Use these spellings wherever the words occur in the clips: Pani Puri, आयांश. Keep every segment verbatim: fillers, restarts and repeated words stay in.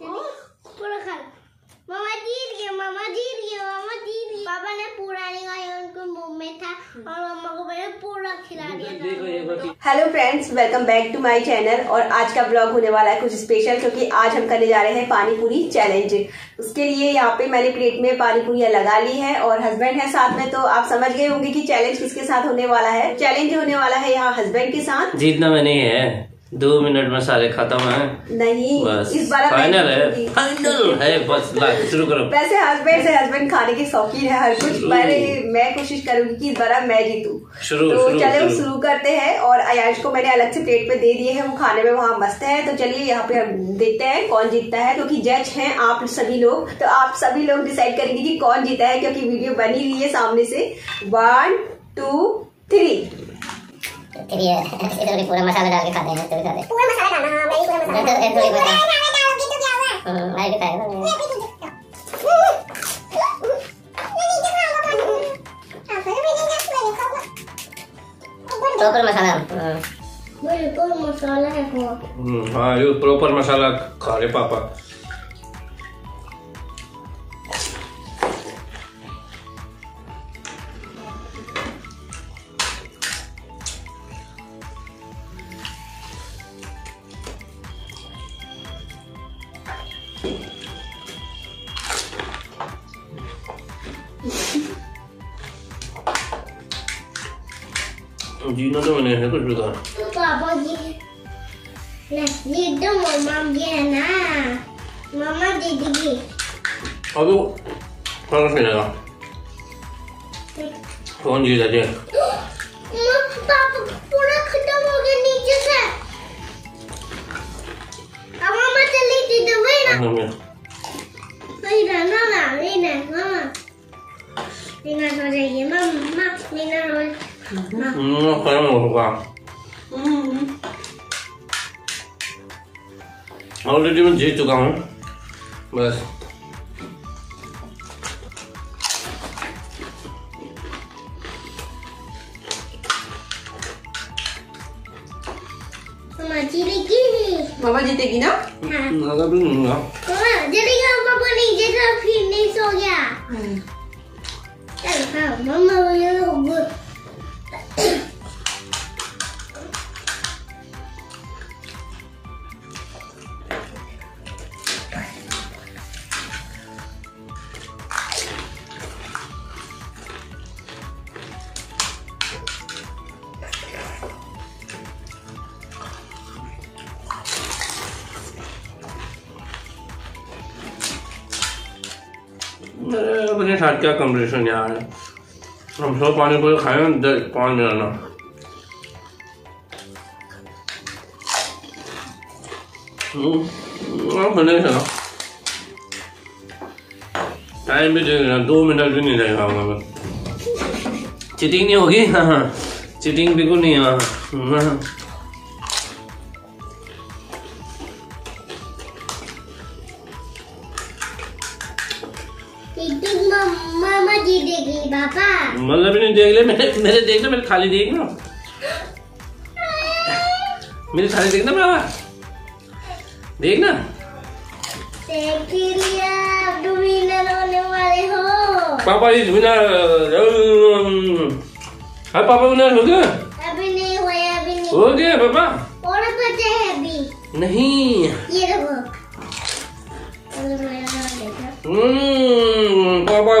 पूरा खा लो। मामा जीत गए, मामा जीत गए, मामा जीत गए। पापा ने पूरा निकाला, उनको मुंह में था और मम्मा को मैंने पूरा खिला दिया। Hello friends, welcome back to my channel. और आज का ब्लॉग होने वाला है कुछ स्पेशल, क्योंकि आज हम करने जा रहे हैं पानी पूरी चैलेंज। उसके लिए यहाँ पे मैंने प्लेट में पानी पूरियां लगा ली है और हस्बैंड है साथ में, तो आप समझ गए होंगे कि चैलेंज किसके साथ होने वाला है। चैलेंज होने वाला है यहाँ हस्बैंड के साथ। जीतना मैं नहीं है, दो मिनट में सारे खत्म है। नहीं, इस बार फाइनल है, फाइनल है। बस शुरू करो। वैसे हस्बैंड से हस्बैंड खाने के शौकीन है हर कुछ, पर मैं कोशिश करूंगी कि इस बार मैं जीतूं। शुरू तो शुरू, चले शुरू, शुरू करते हैं। और अयाश को मैंने अलग से प्लेट पे दे दिए हैं, वो खाने में वहाँ मस्त है। तो चलिए यहाँ पे हम देखते हैं कौन जीतता है, क्योंकि जज है आप सभी लोग, तो आप सभी लोग डिसाइड करेंगे की कौन जीता है, क्योंकि वीडियो बनी हुई है सामने से। वन टू थ्री तेरी है। इधर भी पूरा मसाला डाल के खाते हैं, तो खाते हैं पूरा मसाला डालना। हां भाई, पूरा मसाला डाल के डालोगे तो क्या होगा? हां भाई के खाएगा नहीं, नहीं तो खाएगा पानी। हां फिर भी नहीं खाएगा, तो पूरा मसाला बोल पूरा मसाला है वो। हां ये प्रॉपर मसाला खा रहे पापा। जीना तो मैंने है कुछ बिगाड़। तो पापा जी नहीं दो, मम्मा जी है ना, मम्मा दीदी जी। अब वो कौन खेलेगा? कौन जीता जी? पापा पूरा खत्म हो गया नीचे से। अब मम्मा चली थी तो वही ना। वही ना मामा, वही ना मामा। मीना हो जाएगी मम्मा, मीना हो जाएगी। ऑलरेडी मैं जीत चुका हूँ, बस पापा जीतेगी ना। हाँ। भी नहीं ना। पापा नहीं जीता, फिनिश हो गया। हाँ। मम्मा बोलो अपने साथ क्या कॉम्बिनेशन यार। हम सब पानी पूरी खाए पानी मिलाना। टाइम भी देना, दो मिनट भी नहीं रहेगा। चीटिंग नहीं होगी। हाँ हाँ चीटिंग बिल्कुल नहीं। हाँ हाँ मामा जी देख ली पापा। मतलब नहीं देख ले, मेरे मेरे देख ले, मेरे खाली देख ना, मेरे खाली देखना पापा, देख ना। देख लिया, अब तुम विनर होने वाले हो पापा। इस बिना अब पापा विनर हो गए। अभी नहीं हुआ, अभी नहीं हो गया पापा। और बचा है अभी नहीं, ये देखो। हम्म पापा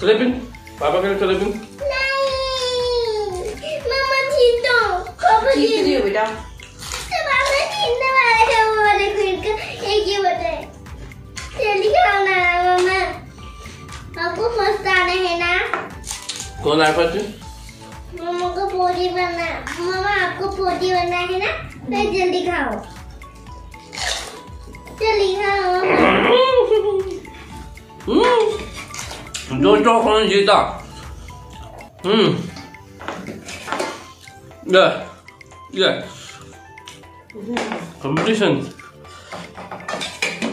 क्लिपिंग पापा के क्लिपिंग। मामा जीत दो, पापा जीत रही हो बेटा। तो पापा जीतने वाले हैं, वो वाले क्लिप का एक ही बताए। जल्दी खाओ ना मामा, आपको फर्स्ट आना है ना। कौन आया फर्स्ट? मामा को पोटी बनना। मामा आपको पोटी बनना है ना, तो जल्दी खाओ। दोस्तों कौन जीता? हम्म ये ये कंपटीशन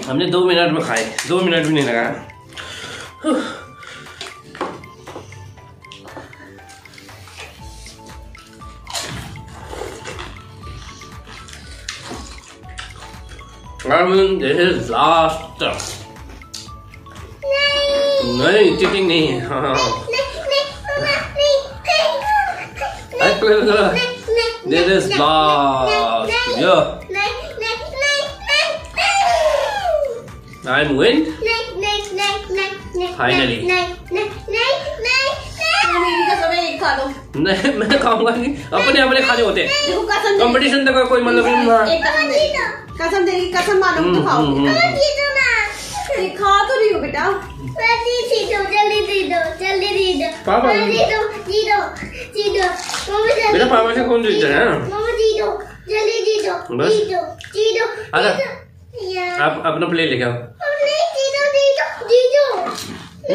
हमने दो मिनट में खाए, दो मिनट भी नहीं लगाया। I mean, this is last. नहीं चीटिंग नहीं है। हाँ this is last. Yeah. I'm win. Finally. नहीं मैं खाऊंगा नहीं, अपने अपने खाने होते हैं। कंपटीशन तक कोई मतलब नहीं। कसम तेरी कसम मानो तो खाओ। खा तो रही हो बेटा। जल्दी दो, जल्दी दो। पापा जी दो, जी दो, जी दो। बेटा पापा से कौन जीता है? मम्मी जी दो, जल्दी जी दो, जी दो, जी दो। अगर आप अपना प्लेट लेके आओ। नहीं जी दो, जी दो, जी दो। तो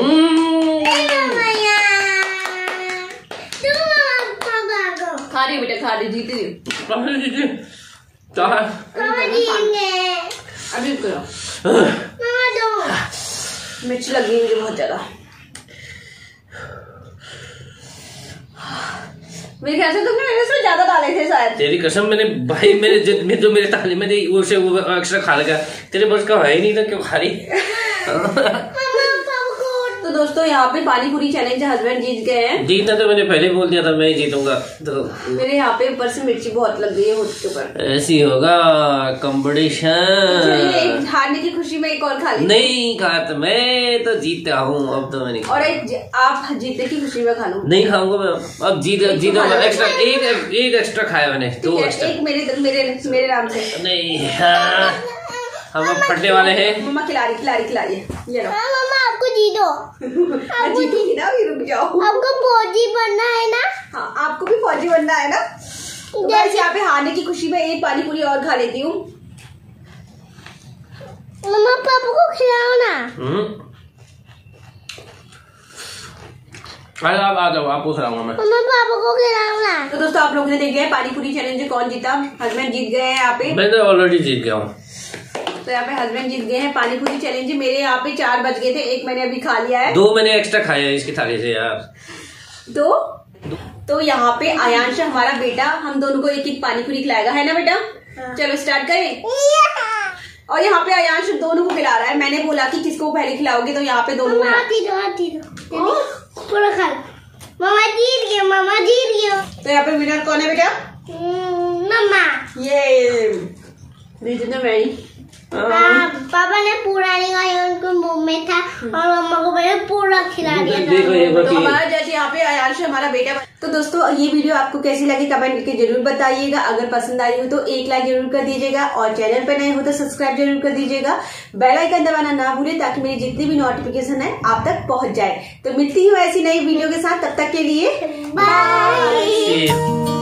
पापा को। खा रही बेटा खा रही जीती। पापा जीती। अभी करो मामा दो मिर्च लगेंगे बहुत ज्यादा। मेरे ख्याल से तुमने मेरे से ज्यादा डाले थे शायद। तेरी कसम मैंने भाई मेरे जितने जो मेरे थाली में थी उसे वो एक्स्ट्रा खा लगा। तेरे बस का है ही नहीं था क्यों खा रही। तो दोस्तों यहाँ पे पानी पूरी चैलेंज हस्बैंड जीत गए हैं। जीतना तो मैंने पहले बोल दिया था मैं ही जीतूंगा। तो मेरे यहाँ पे ऊपर से मिर्ची बहुत लग गई है उसके ऊपर। ऐसी होगा कंपटीशन। हारने की खुशी में एक और खा ली। नहीं खाता मैं तो जीतता हूँ अब तो मैंने। और एक आप जीते की खुशी में खा लूँ। नहीं खाऊंगा मैं अब। जीत जीता एक्स्ट्रा एक एक एक्स्ट्रा खाया मैंने। दो मेरे नाम से नहीं। हम अब पढ़ने वाले हैं। मम्मा खिला रही खिला रही खिला रही है। ये लो मम्मा आपको जी दो। आपको जी ना भी रुक जाओ। आपको फौजी बनना है ना। हाँ आपको भी फौजी बनना है ना। तो बस यहाँ पे हारने की खुशी में एक पानी पूरी और खा लेती हूँ। मम्मा पापा को खिलाओ ना। अरे आप आ जाओ आपको खिलाऊंगा मैं। मम्मा पापा को खिलाओ ना। तो दोस्तों आप लोगों ने देखा है पानी पूरी चैलेंज कौन जीता। हस्बैंड जीत गए हैं यहाँ पे। मैं तो ऑलरेडी जीत गया हूँ। तो यहाँ पे हस्बैंड जीत गए हैं पानी पूरी चैलेंज। मेरे यहाँ पे चार बज गए थे, एक मैंने अभी खा लिया है, दो मैंने एक्स्ट्रा खाया है इसकी थाली से यार। दो तो यहाँ पे आयांश हमारा बेटा हम दोनों को एक एक पानी पूरी खिलाएगा है ना बेटा। हाँ। चलो स्टार्ट करें। और यहाँ पे आयांश दोनों को खिला रहा है। मैंने बोला कि किसको पहले खिलाओगे तो यहाँ पे दोनों तो यहाँ पे विनर कौन है बेटा? मम्मा। ये पापा ने पूरा निकाला उनको मुंह में था और मम्मा को पहले पूरा खिला दिया था। तो हमारा जज यहाँ पे आयांश हमारा बेटा। तो दोस्तों ये वीडियो आपको कैसी लगी कमेंट करके जरूर बताइएगा। अगर पसंद आई हो तो एक लाइक जरूर कर दीजिएगा और चैनल पर नए हो तो सब्सक्राइब जरूर कर दीजिएगा। बेल आइकन दबाना ना भूलें ताकि मेरी जितनी भी नोटिफिकेशन है आप तक पहुँच जाए। तो मिलती हूँ ऐसी नई वीडियो के साथ, तब तक के लिए बाय।